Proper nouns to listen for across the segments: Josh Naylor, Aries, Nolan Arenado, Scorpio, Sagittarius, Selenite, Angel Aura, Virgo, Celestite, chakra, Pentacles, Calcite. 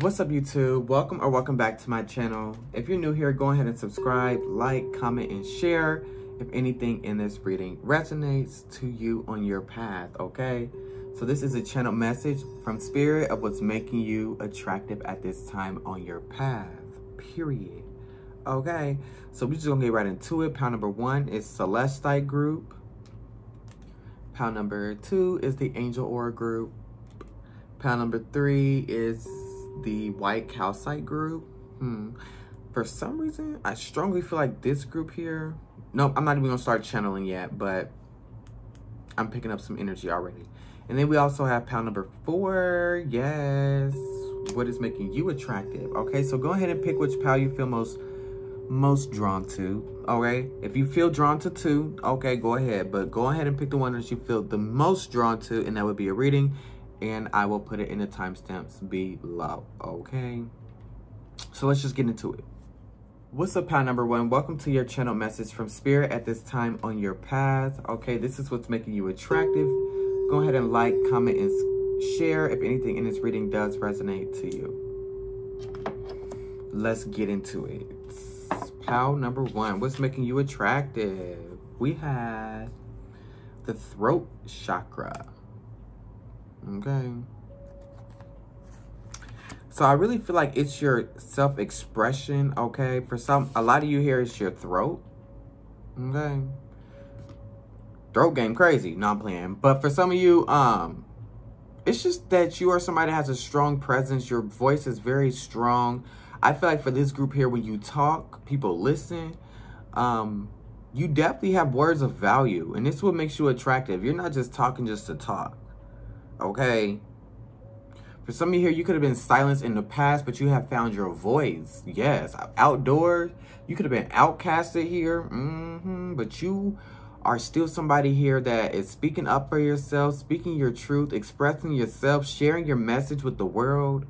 What's up YouTube? Welcome or welcome back to my channel. If you're new here, go ahead and subscribe, like, comment, and share if anything in this reading resonates to you on your path, okay? So this is a channel message from Spirit of what's making you attractive at this time on your path, period. Okay, so we're just gonna get right into it. Pile number one is Celestite group. Pile number two is the Angel Aura group. Pile number three is the white calcite group. For some reason, I strongly feel like this group here. Nope, I'm not even gonna start channeling yet, but I'm picking up some energy already. And then we also have pile number four. Yes, what is making you attractive? Okay, so go ahead and pick which pile you feel most drawn to. Okay, if you feel drawn to two, okay, go ahead, but go ahead and pick the one that you feel the most drawn to, and that would be a reading. And I will put it in the timestamps below, okay? So let's just get into it. What's up, pile number one? Welcome to your channel message from Spirit at this time on your path, okay? This is what's making you attractive. Go ahead and like, comment, and share if anything in this reading does resonate to you. Let's get into it. Pile number one, what's making you attractive? We have the throat chakra. Okay, so I really feel like it's your self-expression, okay? For a lot of you here, it's your throat, okay? Throat game crazy, no, I'm playing. But for some of you, it's just that you are somebody that has a strong presence. Your voice is very strong. I feel like for this group here, when you talk, people listen. You definitely have words of value, and this is what makes you attractive. You're not just talking just to talk. Okay, for some of you here, you could have been silenced in the past, but you have found your voice. Yes, outdoors, you could have been outcasted here, but you are still somebody here that is speaking up for yourself, speaking your truth, expressing yourself, sharing your message with the world.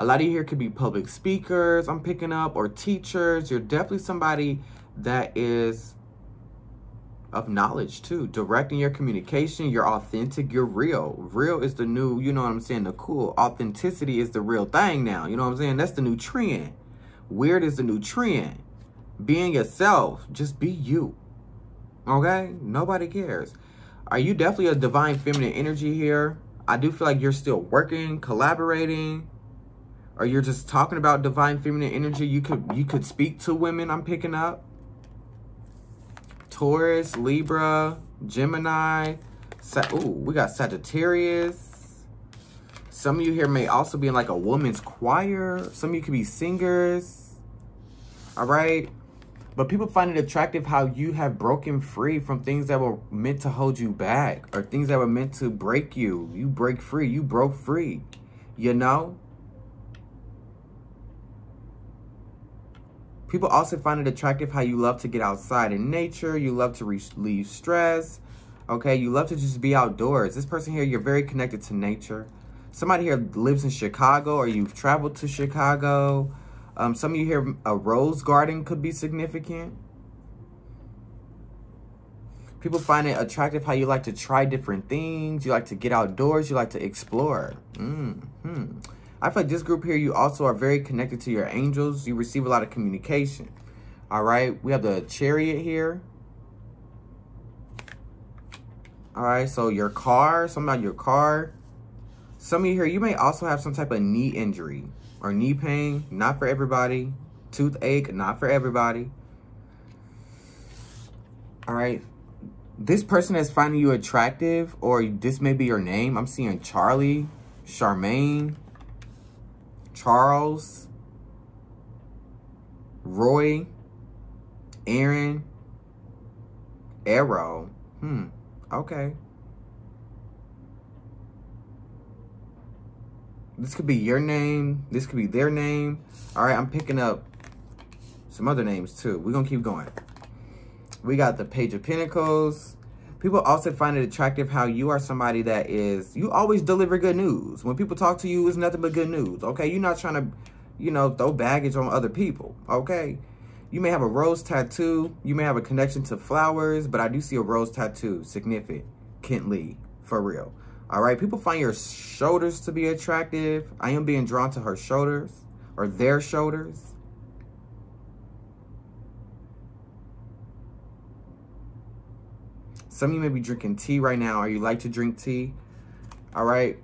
A lot of you here could be public speakers, I'm picking up, or teachers. You're definitely somebody that is of knowledge too, directing your communication. You're authentic, you're real is the new, you know what I'm saying, the cool. Authenticity is the real thing now, you know what I'm saying? That's the new trend. Weird is the new trend. Being yourself, just be you, okay? Nobody cares. Are you definitely a divine feminine energy here? I do feel like you're still working, collaborating, or you're just talking about divine feminine energy. You could speak to women, I'm picking up. Taurus, Libra, Gemini. We got Sagittarius. Some of you here may also be in like a woman's choir. Some of you could be singers. All right. But people find it attractive how you have broken free from things that were meant to hold you back or things that were meant to break you. You break free. You broke free. You know? People also find it attractive how you love to get outside in nature. You love to relieve stress. Okay, you love to just be outdoors. This person here, you're very connected to nature. Somebody here lives in Chicago or you've traveled to Chicago. Some of you here, a rose garden could be significant. People find it attractive how you like to try different things. You like to get outdoors. You like to explore. I feel like this group here, you also are very connected to your angels. You receive a lot of communication. All right. We have the chariot here. All right. So your car, something about your car. Some of you here, you may also have some type of knee injury or knee pain. Not for everybody. Toothache. Not for everybody. All right. This person that's finding you attractive, or this may be your name. I'm seeing Charlie, Charmaine, Charles, Roy, Aaron, Arrow. Okay. This could be your name. This could be their name. All right, I'm picking up some other names too. We're going to keep going. We got the Page of Pentacles. People also find it attractive how you are somebody that is, you always deliver good news. When people talk to you, it's nothing but good news, okay? You're not trying to, you know, throw baggage on other people, okay? You may have a rose tattoo. You may have a connection to flowers, but I do see a rose tattoo significantly, for real, All right, people find your shoulders to be attractive. I am being drawn to her shoulders or their shoulders. Some of you may be drinking tea right now, or you like to drink tea. All right.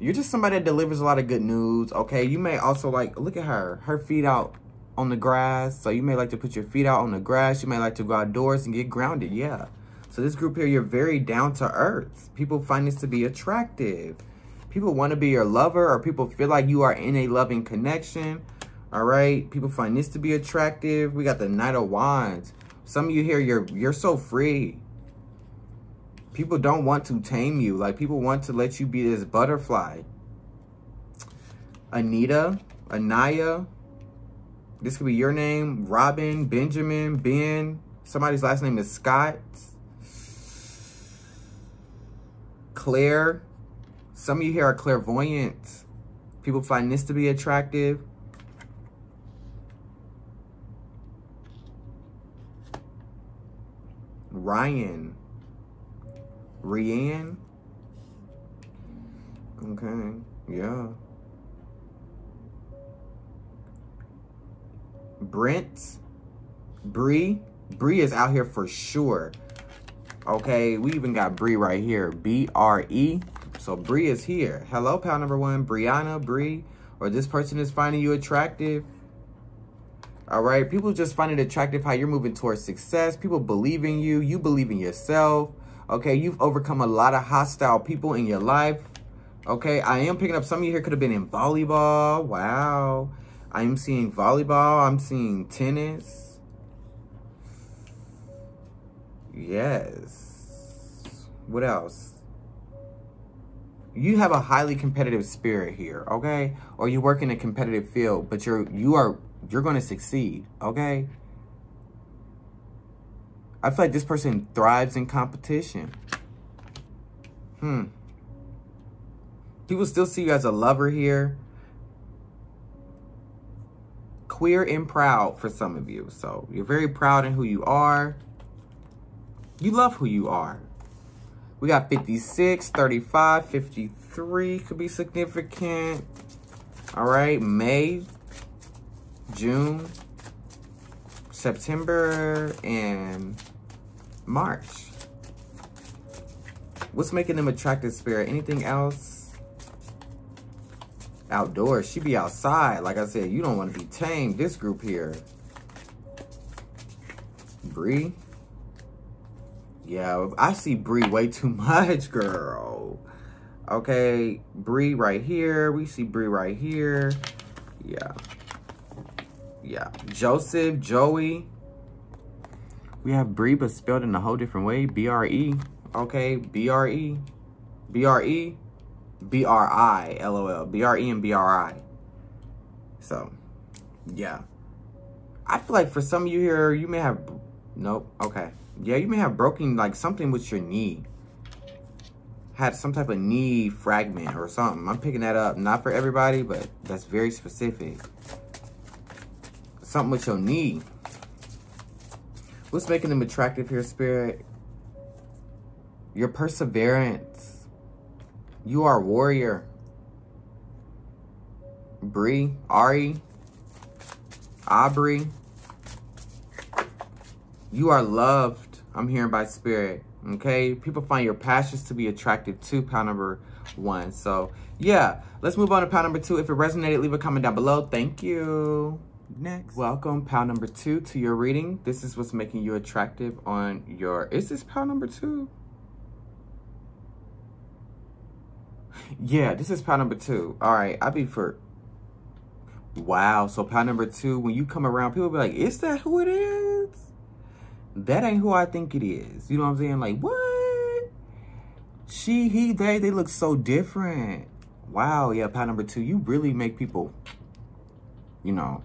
You're just somebody that delivers a lot of good news, okay? You may also like, look at her, her feet out on the grass. So you may like to put your feet out on the grass. You may like to go outdoors and get grounded, yeah. So this group here, you're very down to earth. People find this to be attractive. People want to be your lover, or people feel like you are in a loving connection, all right? People find this to be attractive. We got the Knight of Wands. Some of you here, you're so free. People don't want to tame you. Like, people want to let you be this butterfly. Anita, Anaya. This could be your name. Robin, Benjamin, Ben. Somebody's last name is Scott. Claire. Some of you here are clairvoyant. People find this to be attractive. Ryan. Rianne. Okay, yeah. Brent. Bree. Bree is out here for sure. Okay, we even got Bree right here. B-R-E. So Bree is here. Hello, pal number one. Brianna, Bree. Or this person is finding you attractive. All right, people just find it attractive how you're moving towards success. People believe in you. You believe in yourself. Okay, you've overcome a lot of hostile people in your life. Okay, I am picking up some of you here could have been in volleyball. Wow. I am seeing volleyball. I'm seeing tennis. Yes. What else? You have a highly competitive spirit here, okay? Or you work in a competitive field, but you're going to succeed, okay? I feel like this person thrives in competition. People still see you as a lover here. Queer and proud for some of you. So you're very proud in who you are. You love who you are. We got 56, 35, 53 could be significant. All right, May, June, September, and March. What's making them attractive, spirit? Anything else? Outdoors. She be outside. Like I said, you don't want to be tamed. This group here. Bree. Yeah, I see Bree way too much, girl. Okay, Bree right here. We see Bree right here. Yeah. Yeah. Joseph, Joey. We have Bree, but spelled in a whole different way. B-R-E. Okay. B-R-E. B-R-E. B-R-I. LOL. B-R-E and B-R-I. So, yeah. I feel like for some of you here, you may have... Nope. Okay. Yeah, you may have broken, like, something with your knee. Had some type of knee fragment or something. I'm picking that up. Not for everybody, but that's very specific. Something with your knee. What's making them attractive here, spirit? Your perseverance. You are a warrior. Bree, Ari, Aubrey. You are loved, I'm hearing by spirit, okay? People find your passions to be attractive too, pal number one. So yeah, let's move on to pal number two. If it resonated, leave a comment down below. Thank you. Next. Welcome, pal number two, to your reading. This is what's making you attractive on your... Is this pal number two? Yeah, this is pal number two. All right, I'll be for... Wow, so pal number two, when you come around, people be like, is that who it is? That ain't who I think it is. You know what I'm saying? Like, what? She, he, they look so different. Wow, yeah, pal number two, you really make people, you know...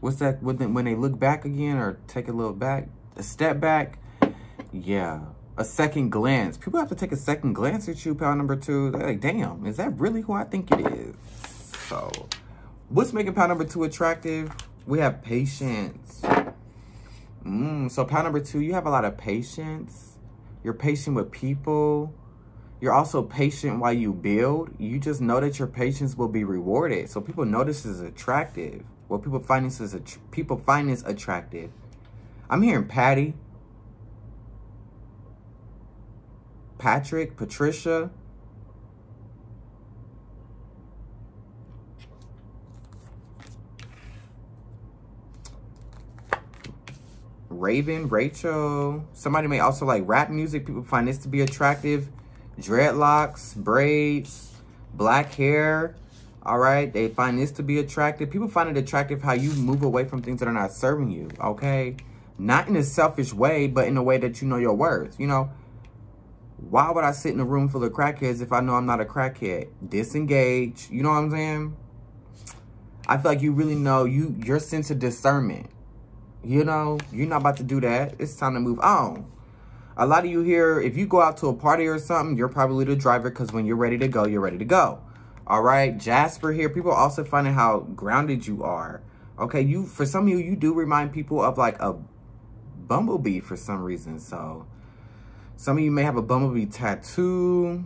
What's that? When they look back again, or take a little back, a step back? Yeah. A second glance. People have to take a second glance at you, pal number two. They're like, damn, is that really who I think it is? So, what's making pal number two attractive? We have patience. So, pal number two, you have a lot of patience. You're patient with people. You're also patient while you build. You just know that your patience will be rewarded. So people know this is attractive. Well, people find this attractive. I'm hearing Patty, Patrick, Patricia. Raven, Rachel. Somebody may also like rap music. People find this to be attractive. Dreadlocks, braids, black hair. All right. They find this to be attractive. People find it attractive how you move away from things that are not serving you. Okay. Not in a selfish way, but in a way that you know your worth. You know, why would I sit in a room full of crackheads if I know I'm not a crackhead? Disengage. You know what I'm saying? I feel like you really know your sense of discernment. You know, you're not about to do that. It's time to move on. A lot of you here, if you go out to a party or something, you're probably the driver because when you're ready to go, you're ready to go. All right. Jasper here. People are also finding how grounded you are. Okay. You, for some of you, you do remind people of like a bumblebee for some reason. So some of you may have a bumblebee tattoo.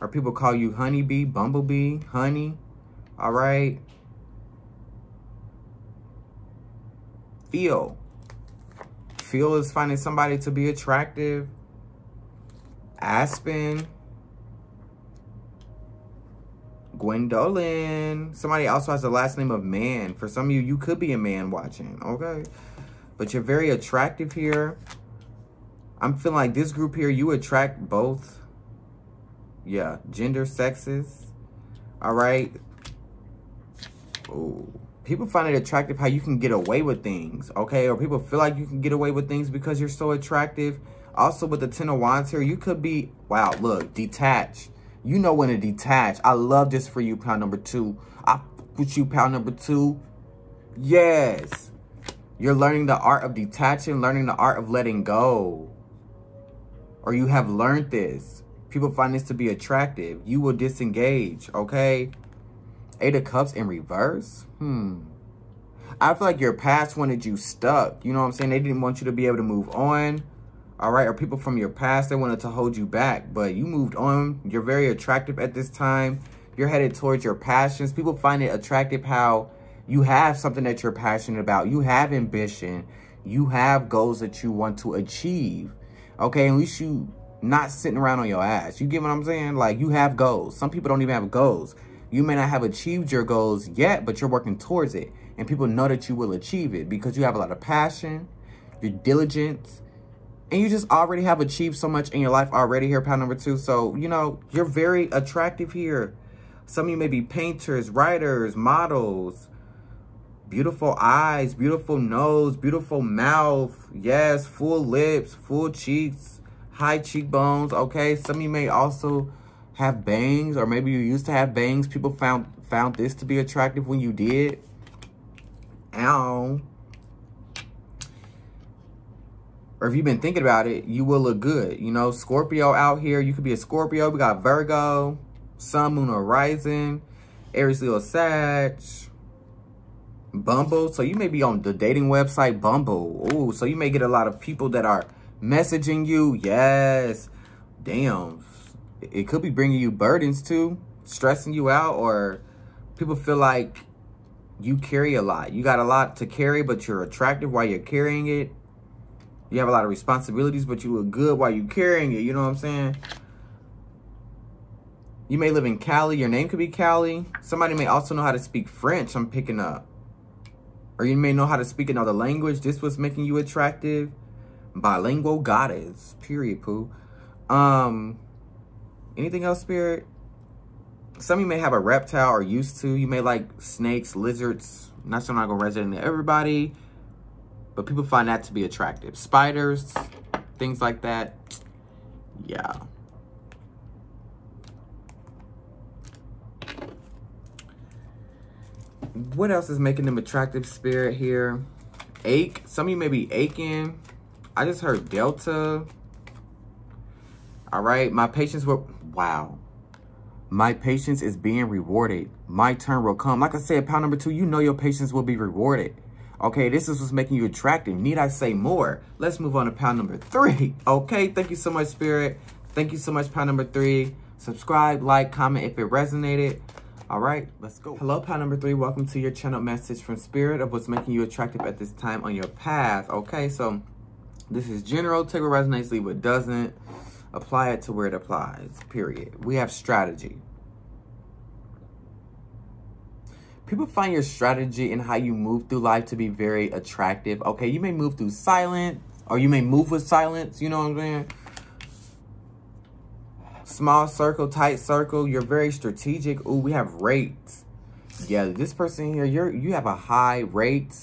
Or people call you honeybee, bumblebee, honey. All right. Feel. Feel is finding somebody to be attractive. Aspen. Gwendolyn. Somebody also has the last name of man. For some of you, you could be a man watching. Okay. But you're very attractive here. I'm feeling like this group here, you attract both. Yeah. Gender, sexes. All right. Ooh. People find it attractive how you can get away with things, okay? Or people feel like you can get away with things because you're so attractive. Also, with the 10 of Wands here, you could be, wow, look, detached. You know when to detach. I love this for you, pound number two. I fuck with you, pound number two. Yes. You're learning the art of detaching, learning the art of letting go. Or you have learned this. People find this to be attractive. You will disengage, okay? Eight of Cups in reverse? I feel like your past wanted you stuck. You know what I'm saying? They didn't want you to be able to move on. All right? Or people from your past, they wanted to hold you back. But you moved on. You're very attractive at this time. You're headed towards your passions. People find it attractive how you have something that you're passionate about. You have ambition. You have goals that you want to achieve. Okay? At least you're not sitting around on your ass. You get what I'm saying? Like, you have goals. Some people don't even have goals. You may not have achieved your goals yet, but you're working towards it. And people know that you will achieve it because you have a lot of passion, your diligence, and you just already have achieved so much in your life already here, pound number two. So, you know, you're very attractive here. Some of you may be painters, writers, models, beautiful eyes, beautiful nose, beautiful mouth. Yes, full lips, full cheeks, high cheekbones. Okay, some of you may also have bangs, or maybe you used to have bangs. People found this to be attractive when you did. Or if you've been thinking about it, you will look good. You know, Scorpio out here. You could be a Scorpio. We got Virgo, Sun, Moon, Horizon, Aries, Leo, Sag, Bumble. So you may be on the dating website Bumble. Ooh, so you may get a lot of people that are messaging you. Yes. Damn. It could be bringing you burdens too, stressing you out, or people feel like you carry a lot. You got a lot to carry, but you're attractive while you're carrying it. You have a lot of responsibilities, but you look good while you're carrying it. You know what I'm saying? You may live in Cali. Your name could be Cali. Somebody may also know how to speak French, I'm picking up. Or you may know how to speak another language. This was making you attractive. Bilingual goddess. Period, poo. Anything else, Spirit? Some of you may have a reptile or used to. You may like snakes, lizards. Not sure I'm not going to resonate to everybody. But people find that to be attractive. Spiders, things like that. Yeah. What else is making them attractive, Spirit, here? Ache. Some of you may be aching. I just heard Delta. All right. My patience will... Wow. My patience is being rewarded. My turn will come. Like I said, pound number two, you know your patience will be rewarded. Okay, this is what's making you attractive. Need I say more? Let's move on to pound number three. Okay, thank you so much, Spirit. Thank you so much, pile number three. Subscribe, like, comment if it resonated. All right, let's go. Hello, pile number three. Welcome to your channel message from Spirit of what's making you attractive at this time on your path. Okay, so this is general. Take what resonates, leave what doesn't. Apply it to where it applies, period. We have strategy. People find your strategy and how you move through life to be very attractive. Okay, you may move through silence, or you may move with silence. You know what I'm saying? Small circle, tight circle. You're very strategic. Ooh, we have rates. Yeah, this person here, you have a high rate.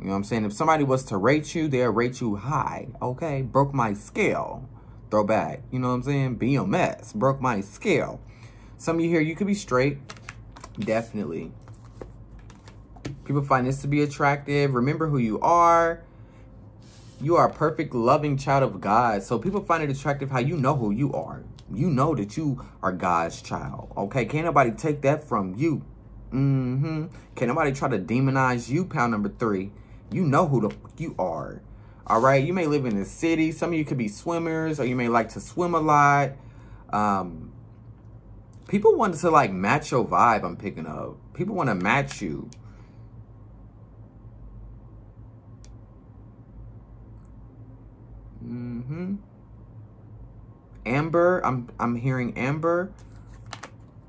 You know what I'm saying? If somebody was to rate you, they'll rate you high. Okay, broke my scale. Throw back. You know what I'm saying? BMS, broke my scale. Some of you here, you could be straight. Definitely. People find this to be attractive. Remember who you are. You are a perfect, loving child of God. So people find it attractive how you know who you are. You know that you are God's child. Okay? Can't nobody take that from you. Mm-hmm. Can't nobody try to demonize you, pile number three. You know who the fuck you are. All right? You may live in a city. Some of you could be swimmers, or you may like to swim a lot. People want to, like, match your vibe, I'm picking up. People want to match you. Mm-hmm. Amber, I'm hearing amber.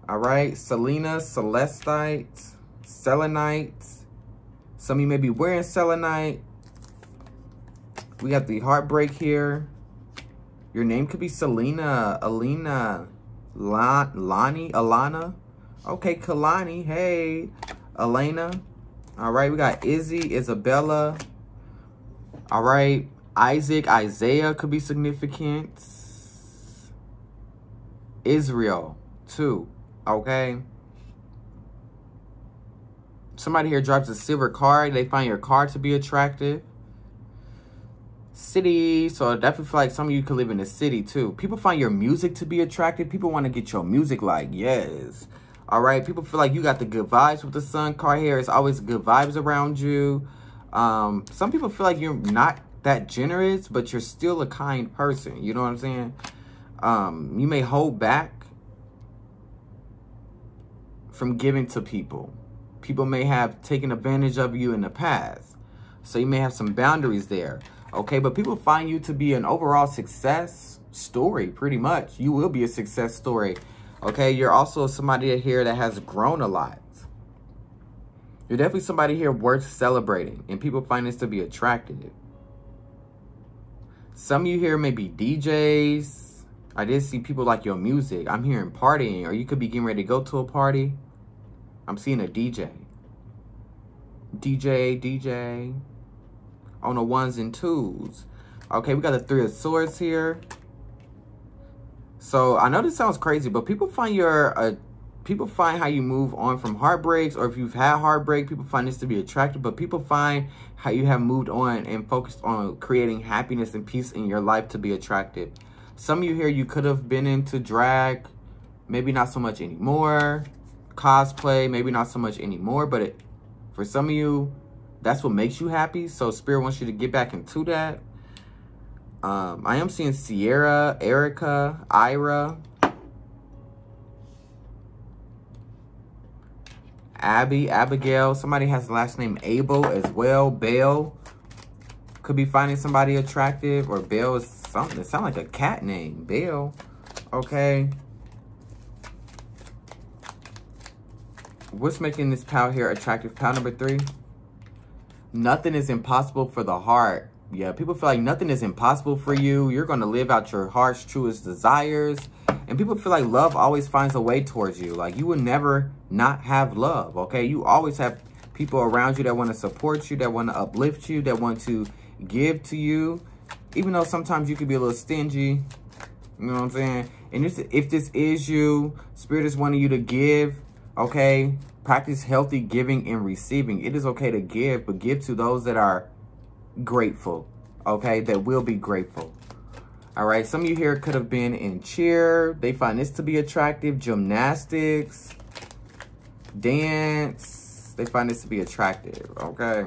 All right, Selena, Celestite, Selenite. Some of you may be wearing Selenite. We got the heartbreak here. Your name could be Selena, Alina, Lonnie, Alana. Okay, Kalani, hey, Elena. All right, we got Izzy, Isabella. All right. Isaac, Isaiah could be significant. Israel, too. Okay. Somebody here drops a silver card. They find your card to be attractive. City. So I definitely feel like some of you could live in a city, too. People find your music to be attractive. People want to get your music like, yes. All right. People feel like you got the good vibes with the sun card here. It's always good vibes around you. Some people feel like you're not that generous, but you're still a kind person. You know what I'm saying? You may hold back from giving to people. People may have taken advantage of you in the past. So you may have some boundaries there. Okay, but people find you to be an overall success story, pretty much. You will be a success story. Okay, you're also somebody here that has grown a lot. You're definitely somebody here worth celebrating, and people find this to be attractive. Some of you here may be DJs. I did see people like your music. I'm hearing partying, or you could be getting ready to go to a party. I'm seeing a DJ. DJ. On the ones and twos. Okay, we got the three of swords here. So I know this sounds crazy, but people find your people find how you move on from heartbreaks, or if you've had heartbreak, people find this to be attractive, but people find how you have moved on and focused on creating happiness and peace in your life to be attractive. Some of you here, you could have been into drag, maybe not so much anymore, cosplay, maybe not so much anymore, but for some of you, that's what makes you happy, so Spirit wants you to get back into that. I am seeing Sierra, Erica, Ira, Abby, Abigail. Somebody has the last name Abel as well. Bell could be finding somebody attractive, or Bell is something. It sounds like a cat name. Bell. Okay. What's making this pile here attractive? Pile number three. Nothing is impossible for the heart. Yeah, people feel like nothing is impossible for you. You're going to live out your heart's truest desires. And people feel like love always finds a way towards you. Like, you will never not have love, okay? You always have people around you that want to support you, that want to uplift you, that want to give to you. Even though sometimes you could be a little stingy. You know what I'm saying? And if this is you, Spirit is wanting you to give, okay? Practice healthy giving and receiving. It is okay to give, but give to those that are grateful, okay? That will be grateful. All right, some of you here could have been in cheer. They find this to be attractive. Gymnastics, dance, they find this to be attractive, okay?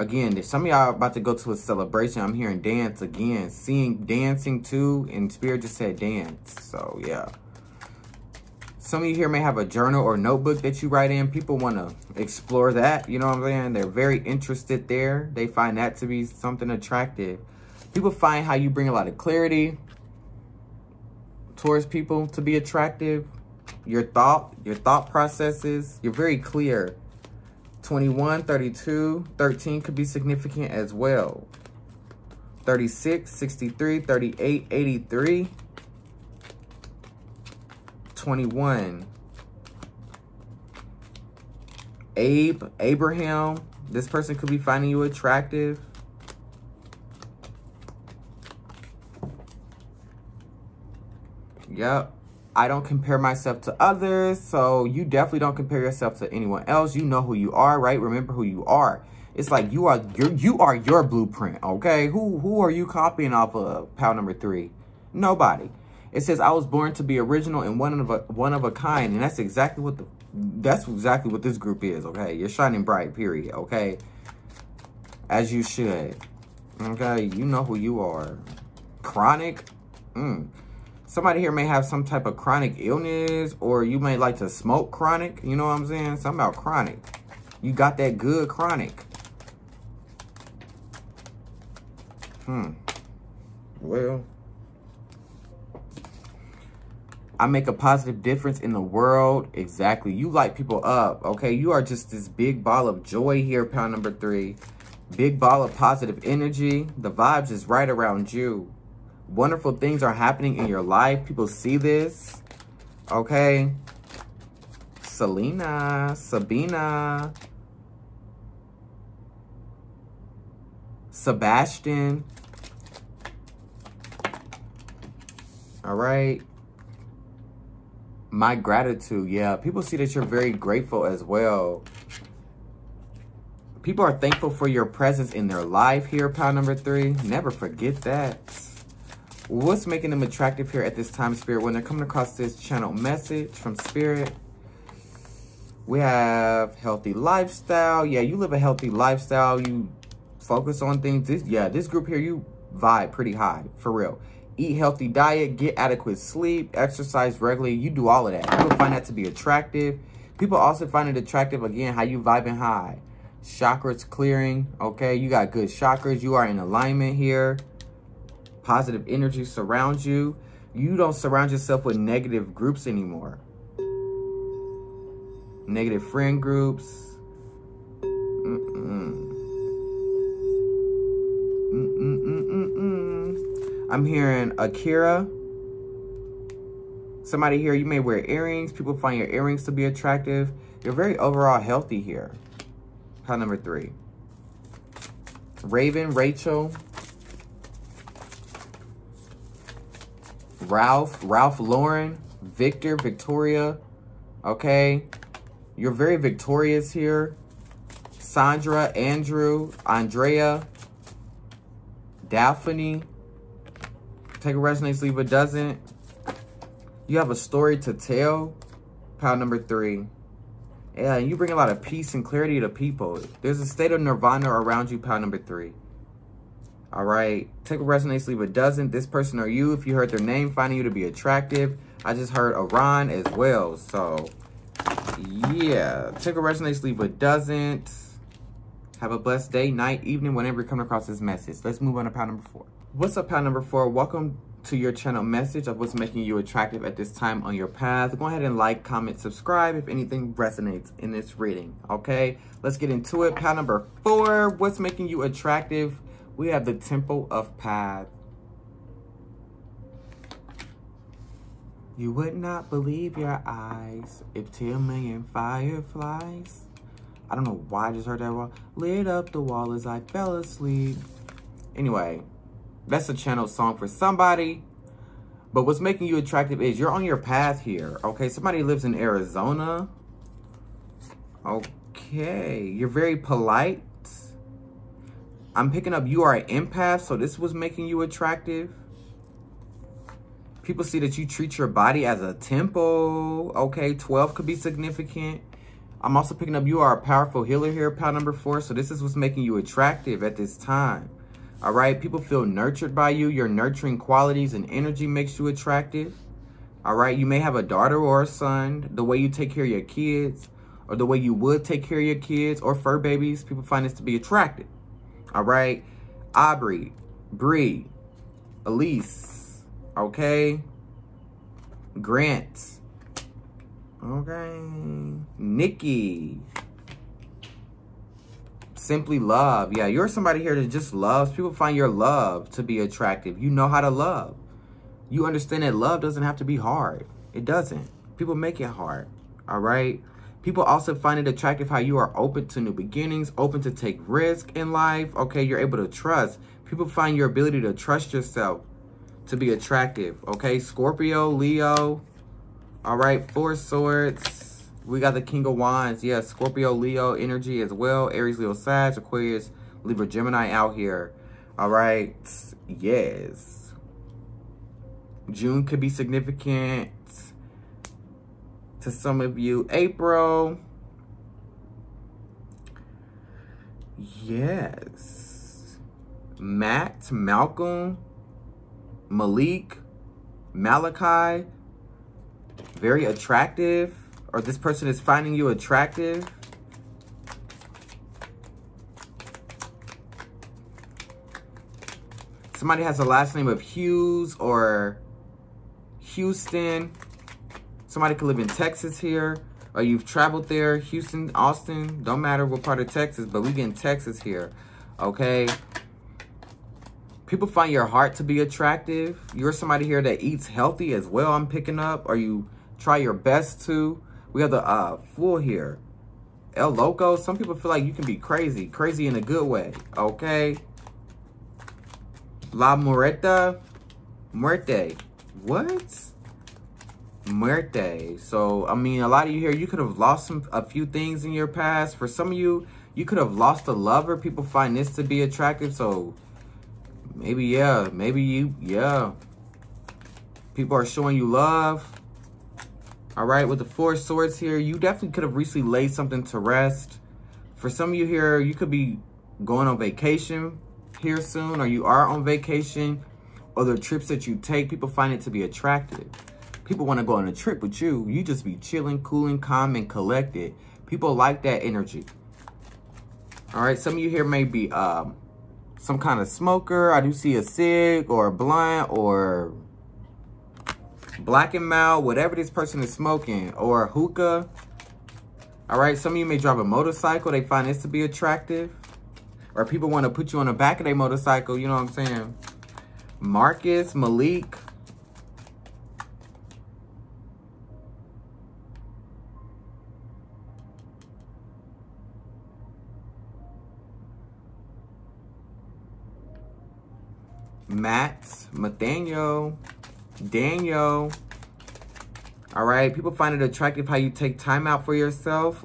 Again, if some of y'all about to go to a celebration, I'm hearing dance again. Seeing dancing too, and Spirit just said dance. So, yeah. Some of you here may have a journal or notebook that you write in. People want to explore that. You know what I'm saying? They're very interested there. They find that to be something attractive. People find how you bring a lot of clarity towards people to be attractive. Your thought processes. You're very clear. 21, 32, 13 could be significant as well. 36, 63, 38, 83. 21. Abe, Abraham. This person could be finding you attractive. Yep. I don't compare myself to others. So you definitely don't compare yourself to anyone else. You know who you are, right? Remember who you are. It's like you are your blueprint, okay? Who are you copying off of? Pile number 3. Nobody. It says, I was born to be original and one of a kind. And that's exactly what this group is, okay? You're shining bright, period, okay? As you should. Okay, you know who you are. Chronic. Somebody here may have some type of chronic illness, or you may like to smoke chronic. You know what I'm saying? Something about chronic. You got that good chronic. Well... I make a positive difference in the world. Exactly. You light people up, okay? You are just this big ball of joy here, pile number 3. Big ball of positive energy. The vibes is right around you. Wonderful things are happening in your life. People see this, okay? Selena, Sabina, Sebastian. All right. My gratitude, yeah. People see that you're very grateful as well. People are thankful for your presence in their life here, pile number 3. Never forget that. What's making them attractive here at this time, Spirit? When they're coming across this channel message from Spirit, we have healthy lifestyle. Yeah, you live a healthy lifestyle. You focus on things. This group here, you vibe pretty high, for real. Eat healthy diet, get adequate sleep, exercise regularly. You do all of that. People find that to be attractive. People also find it attractive, again, how you vibing high. Chakras clearing, okay? You got good chakras. You are in alignment here. Positive energy surrounds you. You don't surround yourself with negative groups anymore. Negative friend groups. I'm hearing Akira. Somebody here, you may wear earrings. People find your earrings to be attractive. You're very overall healthy here. Pile number 3. Raven, Rachel. Ralph, Lauren. Victor, Victoria. Okay. You're very victorious here. Sandra, Andrew, Andrea. Daphne. Take what resonates, leave what doesn't. You have a story to tell. Pile number 3. Yeah, you bring a lot of peace and clarity to people. There's a state of nirvana around you, pile number 3. All right. Take what resonates, leave what doesn't. This person or you, if you heard their name, finding you to be attractive. I just heard Iran as well. So, yeah. Take what resonates, leave what doesn't. Have a blessed day, night, evening, whenever you come across this message. Let's move on to pile number 4. What's up, pile number 4? Welcome to your channel message of what's making you attractive at this time on your path. Go ahead and like, comment, subscribe if anything resonates in this reading, okay? Let's get into it. Pile number 4, what's making you attractive? We have the Temple of Path. You would not believe your eyes if 10 million fireflies. I don't know why I just heard that wrong. Lit up the wall as I fell asleep. Anyway. That's a channel song for somebody. But what's making you attractive is you're on your path here. Okay, somebody lives in Arizona. Okay, you're very polite. I'm picking up you are an empath, so this was making you attractive. People see that you treat your body as a temple. Okay, 12 could be significant. I'm also picking up you are a powerful healer here, pile number 4. So this is what's making you attractive at this time. All right, people feel nurtured by you. Your nurturing qualities and energy makes you attractive. All right, you may have a daughter or a son. The way you take care of your kids, or the way you would take care of your kids or fur babies, people find this to be attractive. All right, Aubrey, Bree, Elise, okay, Grant, okay, Nikki, Simply Love. Yeah, you're somebody here that just loves. People find your love to be attractive. You know how to love. You understand that love doesn't have to be hard. It doesn't. People make it hard, all right? People also find it attractive how you are open to new beginnings, open to take risk in life, okay? You're able to trust. People find your ability to trust yourself to be attractive, okay? Scorpio, Leo, all right? Four Swords. We got the King of Wands. Yeah, Scorpio, Leo energy as well. Aries, Leo, Sag, Aquarius, Libra, Gemini out here, all right? Yes. June could be significant to some of you. April. Yes. Matt, Malcolm, Malik, Malachi. Very attractive. Or this person is finding you attractive. Somebody has the last name of Hughes or Houston. Somebody could live in Texas here, or you've traveled there. Houston, Austin, don't matter what part of Texas, but we get in Texas here, okay? People find your heart to be attractive. You're somebody here that eats healthy as well, I'm picking up, or you try your best to. We have the Fool here. El Loco, some people feel like you can be crazy, crazy in a good way, okay? La Muerta, Muerte. What? Muerte. So, I mean, a lot of you here, you could have lost a few things in your past. For some of you, you could have lost a lover. People find this to be attractive. So, maybe, yeah. Maybe you, yeah. People are showing you love. All right, with the Four Swords here, you definitely could have recently laid something to rest. For some of you here, you could be going on vacation here soon, or you are on vacation. Other trips that you take, people find it to be attractive. People want to go on a trip with you. You just be chilling, cooling, calm, and collected. People like that energy. All right, some of you here may be some kind of smoker. I do see a cig or a blunt or black and mild, whatever this person is smoking, or hookah. All right, some of you may drive a motorcycle. They find this to be attractive. Or people want to put you on the back of their motorcycle. You know what I'm saying? Marcus, Malik, Matt, Nathaniel, Daniel. All right, people find it attractive how you take time out for yourself.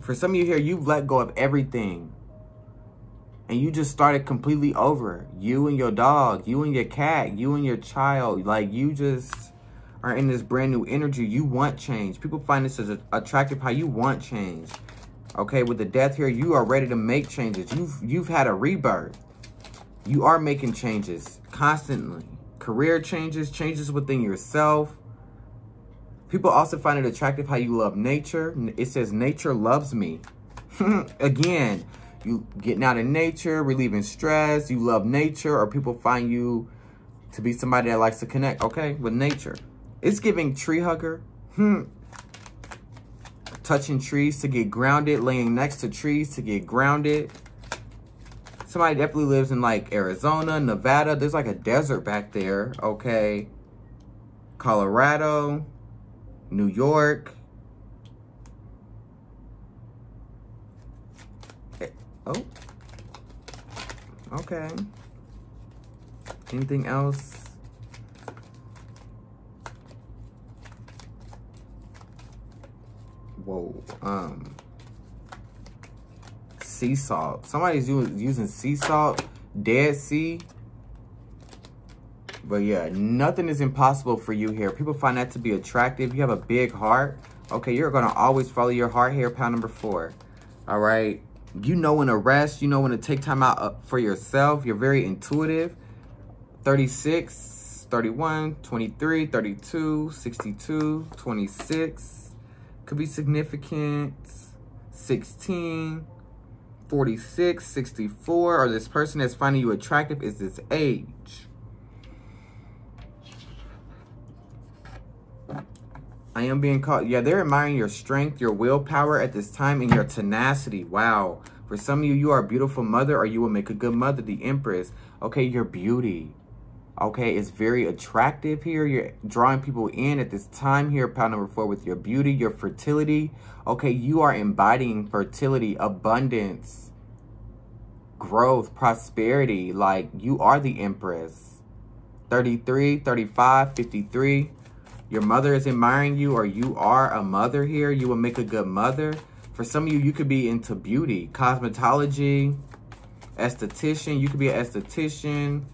For some of you here, you've let go of everything. And you just started completely over. You and your dog, you and your cat, you and your child. Like, you just are in this brand new energy. You want change. People find this as attractive how you want change. Okay, with the Death here, you are ready to make changes. You've had a rebirth. You are making changes constantly. Career changes, changes within yourself. People also find it attractive how you love nature. It says, nature loves me. Again. You getting out in nature, relieving stress. You love nature, or people find you to be somebody that likes to connect, okay, with nature. It's giving tree hugger. Touching trees to get grounded, laying next to trees to get grounded. Somebody definitely lives in, like, Arizona, Nevada. There's, like, a desert back there, okay. Colorado, New York. Oh, okay. Anything else? Whoa, sea salt. Somebody's using sea salt, Dead Sea. But yeah, nothing is impossible for you here. People find that to be attractive. You have a big heart. Okay, you're going to always follow your heart here, pound number 4. All right. You know when to rest. You know when to take time out for yourself. You're very intuitive. 36, 31, 23, 32, 62, 26. Could be significant. 16, 46, 64. Or this person that's finding you attractive is this age. I am being called. Yeah, they're admiring your strength, your willpower at this time, and your tenacity. Wow. For some of you, you are a beautiful mother, or you will make a good mother, the Empress. Okay, your beauty. Okay, it's very attractive here. You're drawing people in at this time here, pound number 4, with your beauty, your fertility. Okay, you are embodying fertility, abundance, growth, prosperity. Like, you are the Empress. 33, 35, 53. Your mother is admiring you, or you are a mother here. You will make a good mother. For some of you, you could be into beauty, cosmetology, esthetician. You could be an esthetician.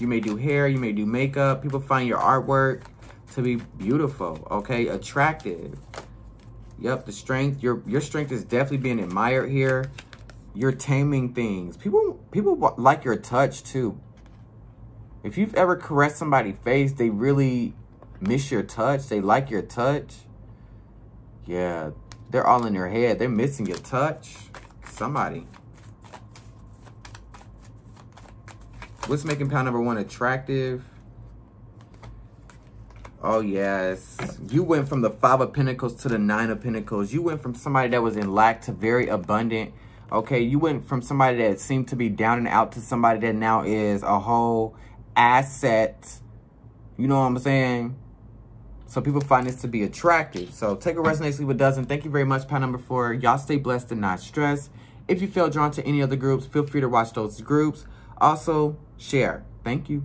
You may do hair. You may do makeup. People find your artwork to be beautiful, okay, attractive. Yep, the strength. Your strength is definitely being admired here. You're taming things. People like your touch, too. If you've ever caressed somebody's face, they really miss your touch. They like your touch. Yeah, they're all in their head. They're missing your touch. Somebody. What's making pound number 1 attractive? Oh, yes. You went from the 5 of Pentacles to the 9 of Pentacles. You went from somebody that was in lack to very abundant. Okay, you went from somebody that seemed to be down and out to somebody that now is a whole asset. You know what I'm saying? So people find this to be attractive. So take what resonates, leave what doesn't. Thank you very much, pound number 4. Y'all stay blessed and not stressed. If you feel drawn to any other groups, feel free to watch those groups. Also, share. Thank you.